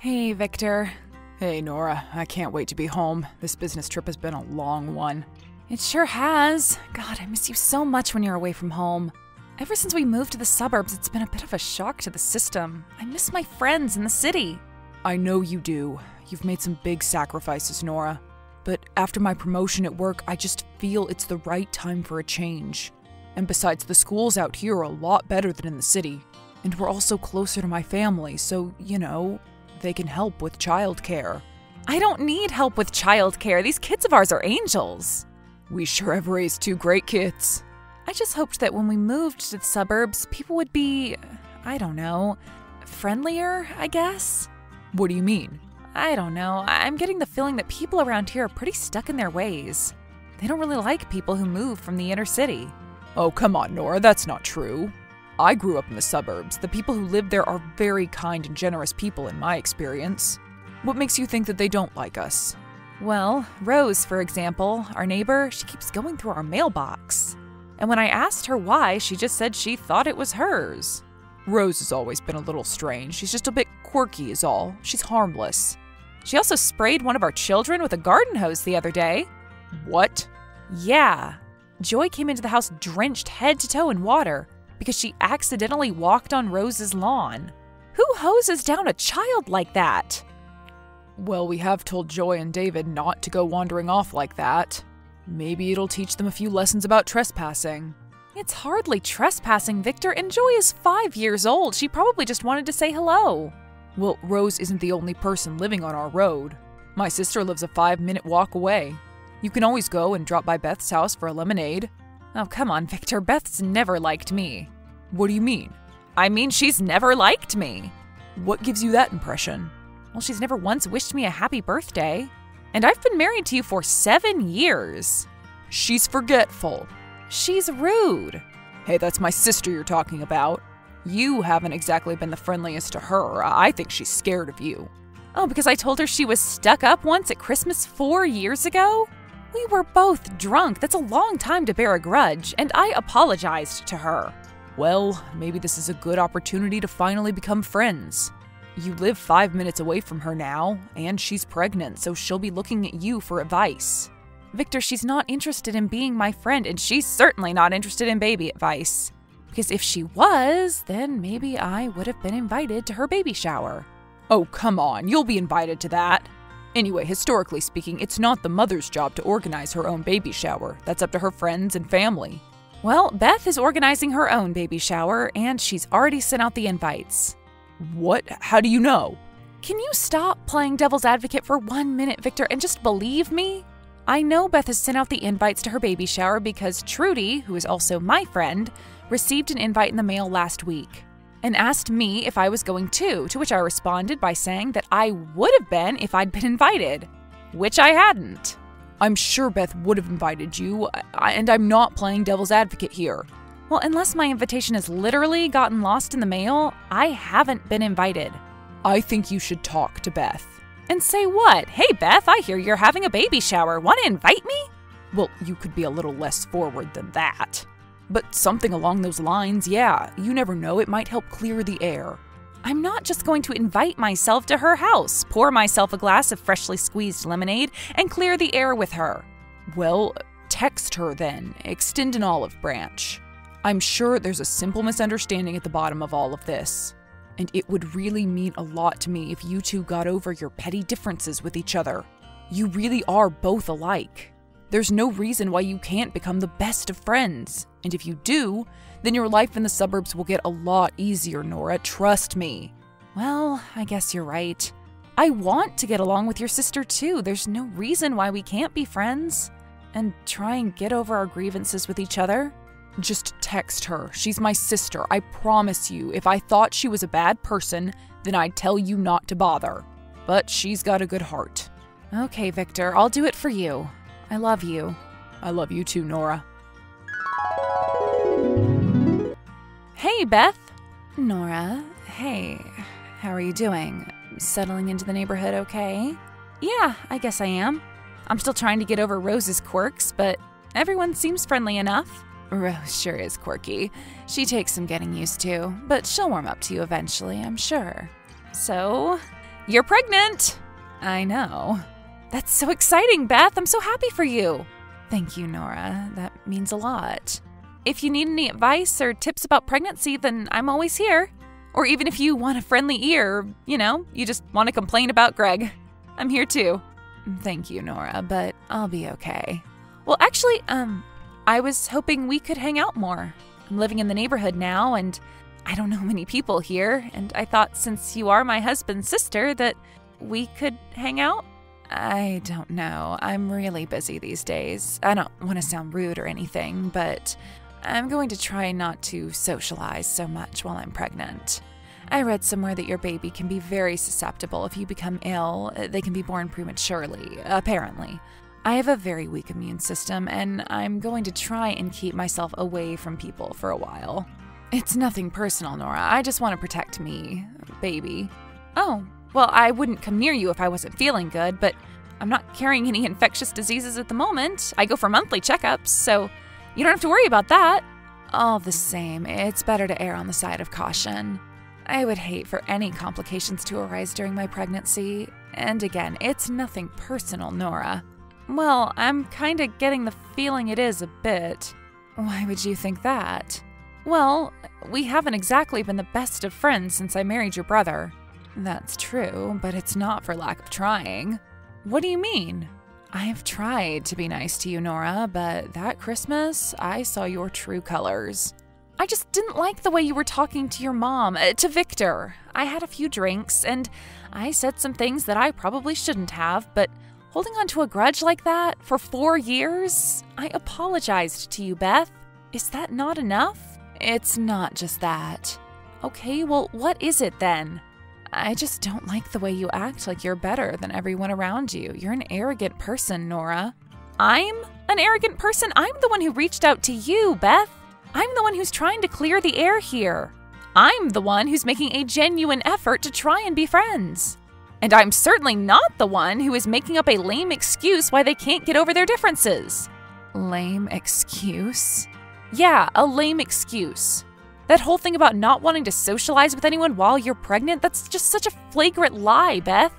Hey, Victor. Hey, Nora. I can't wait to be home. This business trip has been a long one. It sure has. God, I miss you so much when you're away from home. Ever since we moved to the suburbs, it's been a bit of a shock to the system. I miss my friends in the city. I know you do. You've made some big sacrifices, Nora. But after my promotion at work, I just feel it's the right time for a change. And besides, the schools out here are a lot better than in the city. And we're also closer to my family, so, you know, they can help with childcare. I don't need help with childcare. These kids of ours are angels. We sure have raised two great kids. I just hoped that when we moved to the suburbs, people would be, I don't know, friendlier, I guess? What do you mean? I don't know. I'm getting the feeling that people around here are pretty stuck in their ways. They don't really like people who move from the inner city. Oh, come on, Nora. That's not true. I grew up in the suburbs. The people who live there are very kind and generous people in my experience. What makes you think that they don't like us? Well, Rose, for example, our neighbor, she keeps going through our mailbox. And when I asked her why, she just said she thought it was hers. Rose has always been a little strange. She's just a bit quirky is all. She's harmless. She also sprayed one of our children with a garden hose the other day. What? Yeah. Joy came into the house drenched head to toe in water, because she accidentally walked on Rose's lawn. Who hoses down a child like that? Well, we have told Joy and David not to go wandering off like that. Maybe it'll teach them a few lessons about trespassing. It's hardly trespassing, Victor, and Joy is 5 years old. She probably just wanted to say hello. Well, Rose isn't the only person living on our road. My sister lives a 5-minute walk away. You can always go and drop by Beth's house for a lemonade. Oh, come on, Victor. Beth's never liked me. What do you mean? I mean, she's never liked me. What gives you that impression? Well, she's never once wished me a happy birthday. And I've been married to you for 7 years. She's forgetful. She's rude. Hey, that's my sister you're talking about. You haven't exactly been the friendliest to her. I think she's scared of you. Oh, because I told her she was stuck up once at Christmas 4 years ago? We were both drunk. That's a long time to bear a grudge, and I apologized to her. Well, maybe this is a good opportunity to finally become friends. You live 5 minutes away from her now, and she's pregnant, so she'll be looking at you for advice. Victor, she's not interested in being my friend, and she's certainly not interested in baby advice. Because if she was, then maybe I would have been invited to her baby shower. Oh, come on, you'll be invited to that. Anyway, historically speaking, it's not the mother's job to organize her own baby shower. That's up to her friends and family. Well, Beth is organizing her own baby shower, and she's already sent out the invites. What? How do you know? Can you stop playing devil's advocate for 1 minute, Victor, and just believe me? I know Beth has sent out the invites to her baby shower because Trudy, who is also my friend, received an invite in the mail last week and asked me if I was going too, to which I responded by saying that I would have been if I'd been invited, which I hadn't. I'm sure Beth would have invited you, and I'm not playing devil's advocate here. Well, unless my invitation has literally gotten lost in the mail, I haven't been invited. I think you should talk to Beth. And say what? Hey, Beth, I hear you're having a baby shower. Want to invite me? Well, you could be a little less forward than that. But something along those lines, yeah. You never know, it might help clear the air. I'm not just going to invite myself to her house, pour myself a glass of freshly squeezed lemonade, and clear the air with her. Well, text her then. Extend an olive branch. I'm sure there's a simple misunderstanding at the bottom of all of this. And it would really mean a lot to me if you two got over your petty differences with each other. You really are both alike. There's no reason why you can't become the best of friends. And if you do, then your life in the suburbs will get a lot easier, Nora. Trust me. Well, I guess you're right. I want to get along with your sister, too. There's no reason why we can't be friends. And try and get over our grievances with each other. Just text her. She's my sister. I promise you, if I thought she was a bad person, then I'd tell you not to bother. But she's got a good heart. Okay, Victor, I'll do it for you. I love you. I love you too, Nora. Hey, Beth. Nora, hey. How are you doing? Settling into the neighborhood okay? Yeah, I guess I am. I'm still trying to get over Rose's quirks, but everyone seems friendly enough. Rose sure is quirky. She takes some getting used to, but she'll warm up to you eventually, I'm sure. So, You're pregnant! I know. That's so exciting, Beth. I'm so happy for you. Thank you, Nora. That means a lot. If you need any advice or tips about pregnancy, then I'm always here. Or even if you want a friendly ear, you know, you just want to complain about Greg. I'm here too. Thank you, Nora, but I'll be okay. Well, actually, I was hoping we could hang out more. I'm living in the neighborhood now, and I don't know many people here, and I thought since you are my husband's sister that we could hang out. I don't know. I'm really busy these days. I don't want to sound rude or anything, but I'm going to try not to socialize so much while I'm pregnant. I read somewhere that your baby can be very susceptible. If you become ill, they can be born prematurely, apparently. I have a very weak immune system, and I'm going to try and keep myself away from people for a while. It's nothing personal, Nora. I just want to protect me, baby. Oh, well, I wouldn't come near you if I wasn't feeling good, but I'm not carrying any infectious diseases at the moment. I go for monthly checkups, so you don't have to worry about that. All the same, it's better to err on the side of caution. I would hate for any complications to arise during my pregnancy. And again, it's nothing personal, Nora. Well, I'm kinda getting the feeling it is a bit. Why would you think that? Well, we haven't exactly been the best of friends since I married your brother. That's true, but it's not for lack of trying. What do you mean? I have tried to be nice to you, Nora, but that Christmas, I saw your true colors. I just didn't like the way you were talking to your mom, to Victor. I had a few drinks, and I said some things that I probably shouldn't have, but holding on to a grudge like that for 4 years? I apologized to you, Beth. Is that not enough? It's not just that. Okay, well, what is it then? I just don't like the way you act like you're better than everyone around you. You're an arrogant person, Nora. I'm an arrogant person? I'm the one who reached out to you, Beth. I'm the one who's trying to clear the air here. I'm the one who's making a genuine effort to try and be friends. And I'm certainly not the one who is making up a lame excuse why they can't get over their differences. Lame excuse? Yeah, a lame excuse. That whole thing about not wanting to socialize with anyone while you're pregnant, that's just such a flagrant lie, Beth.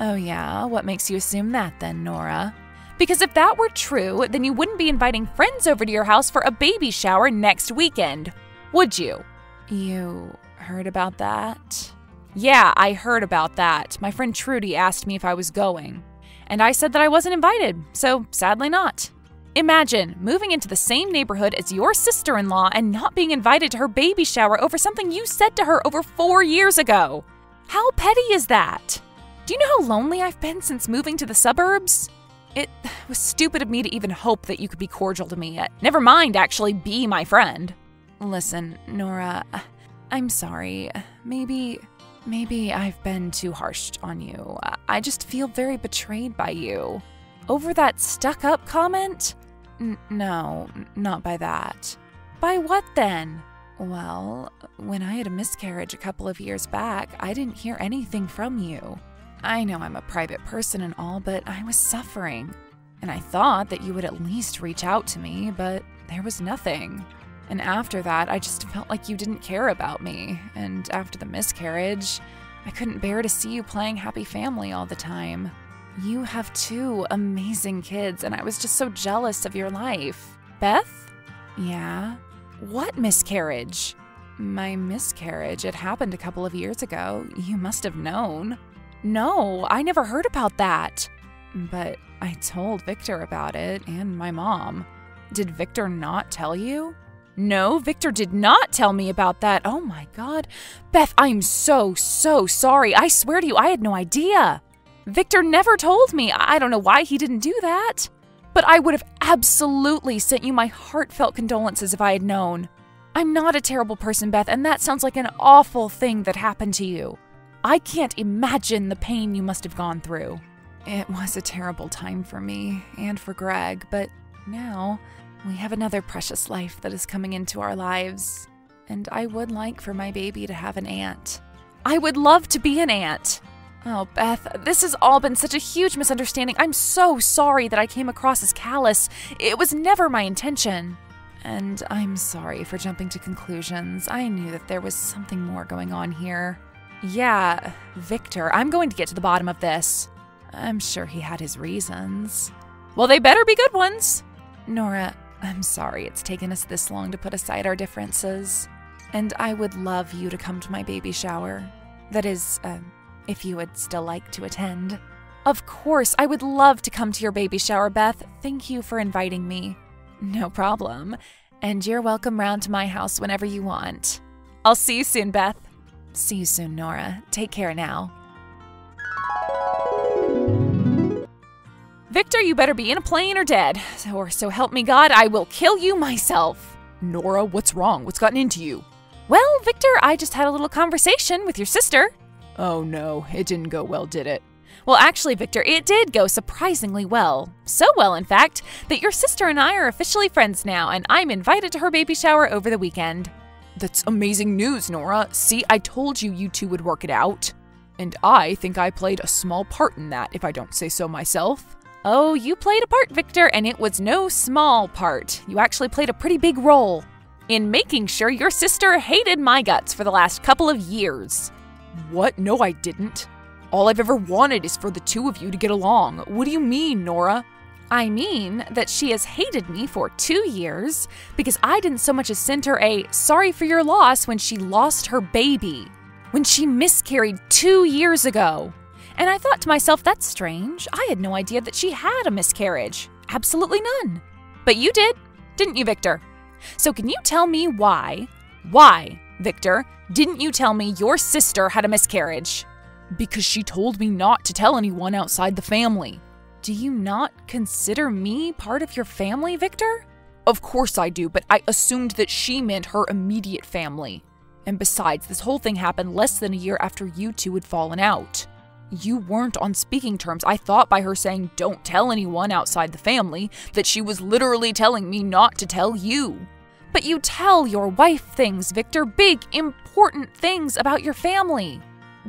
Oh yeah, what makes you assume that then, Nora? Because if that were true, then you wouldn't be inviting friends over to your house for a baby shower next weekend, would you? You heard about that? Yeah, I heard about that. My friend Trudy asked me if I was going, and I said that I wasn't invited, so sadly not. Imagine moving into the same neighborhood as your sister-in-law and not being invited to her baby shower over something you said to her over 4 years ago. How petty is that? Do you know how lonely I've been since moving to the suburbs? It was stupid of me to even hope that you could be cordial to me. Never mind, actually, be my friend. Listen, Nora, I'm sorry. Maybe I've been too harsh on you. I just feel very betrayed by you. Over that stuck-up comment? No, not by that. By what then? Well, when I had a miscarriage a couple of years back, I didn't hear anything from you. I know I'm a private person and all, but I was suffering. And I thought that you would at least reach out to me, but there was nothing. And after that, I just felt like you didn't care about me. And after the miscarriage, I couldn't bear to see you playing happy family all the time. You have two amazing kids, and I was just so jealous of your life. Beth? Yeah? What miscarriage? My miscarriage. It happened a couple of years ago. You must have known. No, I never heard about that. But I told Victor about it and my mom. Did Victor not tell you? No, Victor did not tell me about that. Oh my God. Beth, I'm so sorry. I swear to you, I had no idea. Victor never told me. I don't know why he didn't do that. But I would have absolutely sent you my heartfelt condolences if I had known. I'm not a terrible person, Beth, and that sounds like an awful thing that happened to you. I can't imagine the pain you must have gone through. It was a terrible time for me and for Greg, but now we have another precious life that is coming into our lives, and I would like for my baby to have an aunt. I would love to be an aunt. Oh, Beth, this has all been such a huge misunderstanding. I'm so sorry that I came across as callous. It was never my intention. And I'm sorry for jumping to conclusions. I knew that there was something more going on here. Yeah, Victor, I'm going to get to the bottom of this. I'm sure he had his reasons. Well, they better be good ones. Nora, I'm sorry it's taken us this long to put aside our differences. And I would love you to come to my baby shower. That is, if you would still like to attend. Of course, I would love to come to your baby shower, Beth. Thank you for inviting me. No problem. And you're welcome round to my house whenever you want. I'll see you soon, Beth. See you soon, Nora. Take care now. Victor, you better be in a plane or dead. Or so help me God, I will kill you myself. Nora, what's wrong? What's gotten into you? Well, Victor, I just had a little conversation with your sister. Oh no, it didn't go well, did it? Well, actually, Victor, it did go surprisingly well. So well, in fact, that your sister and I are officially friends now, and I'm invited to her baby shower over the weekend. That's amazing news, Nora. See, I told you you two would work it out. And I think I played a small part in that, if I don't say so myself. Oh, you played a part, Victor, and it was no small part. You actually played a pretty big role in making sure your sister hated my guts for the last couple of years. What? No, I didn't. All I've ever wanted is for the two of you to get along. What do you mean, Nora? I mean that she has hated me for 2 years because I didn't so much as send her a sorry for your loss when she lost her baby, when she miscarried 2 years ago. And I thought to myself, that's strange. I had no idea that she had a miscarriage. Absolutely none. But you did, didn't you, Victor? So can you tell me why, Victor, didn't you tell me your sister had a miscarriage? Because she told me not to tell anyone outside the family. Do you not consider me part of your family, Victor? Of course I do, but I assumed that she meant her immediate family. And besides, this whole thing happened less than a year after you two had fallen out. You weren't on speaking terms. I thought by her saying, don't tell anyone outside the family, that she was literally telling me not to tell you. But you tell your wife things, Victor, big, important things about your family.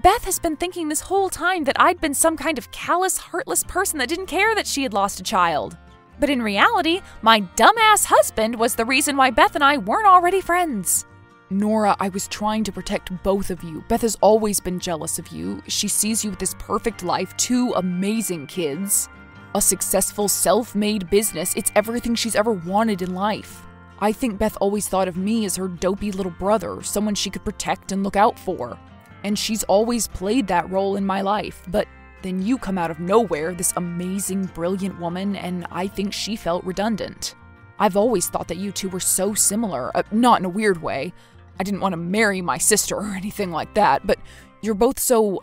Beth has been thinking this whole time that I'd been some kind of callous, heartless person that didn't care that she had lost a child. But in reality, my dumbass husband was the reason why Beth and I weren't already friends. Nora, I was trying to protect both of you. Beth has always been jealous of you. She sees you with this perfect life, 2 amazing kids, a successful self-made business. It's everything she's ever wanted in life. I think Beth always thought of me as her dopey little brother, someone she could protect and look out for. And she's always played that role in my life. But then you come out of nowhere, this amazing, brilliant woman, and I think she felt redundant. I've always thought that you two were so similar, not in a weird way. I didn't want to marry my sister or anything like that, but you're both so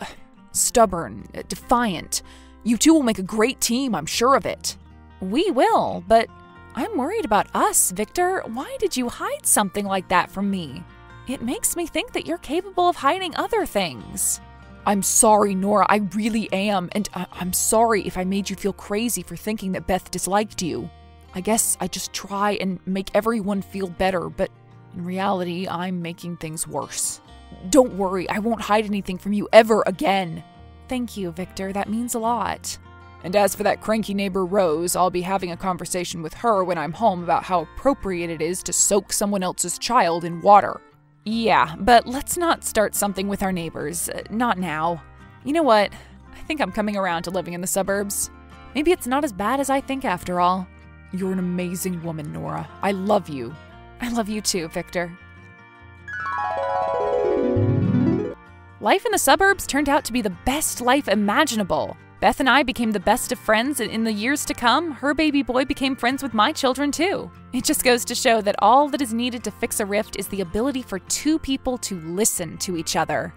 stubborn, defiant. You two will make a great team, I'm sure of it. We will, but I'm worried about us, Victor. Why did you hide something like that from me? It makes me think that you're capable of hiding other things. I'm sorry, Nora, I really am, and I'm sorry if I made you feel crazy for thinking that Beth disliked you. I guess I just try and make everyone feel better, but in reality, I'm making things worse. Don't worry, I won't hide anything from you ever again. Thank you, Victor, that means a lot. And as for that cranky neighbor Rose, I'll be having a conversation with her when I'm home about how appropriate it is to soak someone else's child in water. Yeah, but let's not start something with our neighbors. Not now. You know what? I think I'm coming around to living in the suburbs. Maybe it's not as bad as I think after all. You're an amazing woman, Nora. I love you. I love you too, Victor. Life in the suburbs turned out to be the best life imaginable. Beth and I became the best of friends, and in the years to come, her baby boy became friends with my children too. It just goes to show that all that is needed to fix a rift is the ability for 2 people to listen to each other.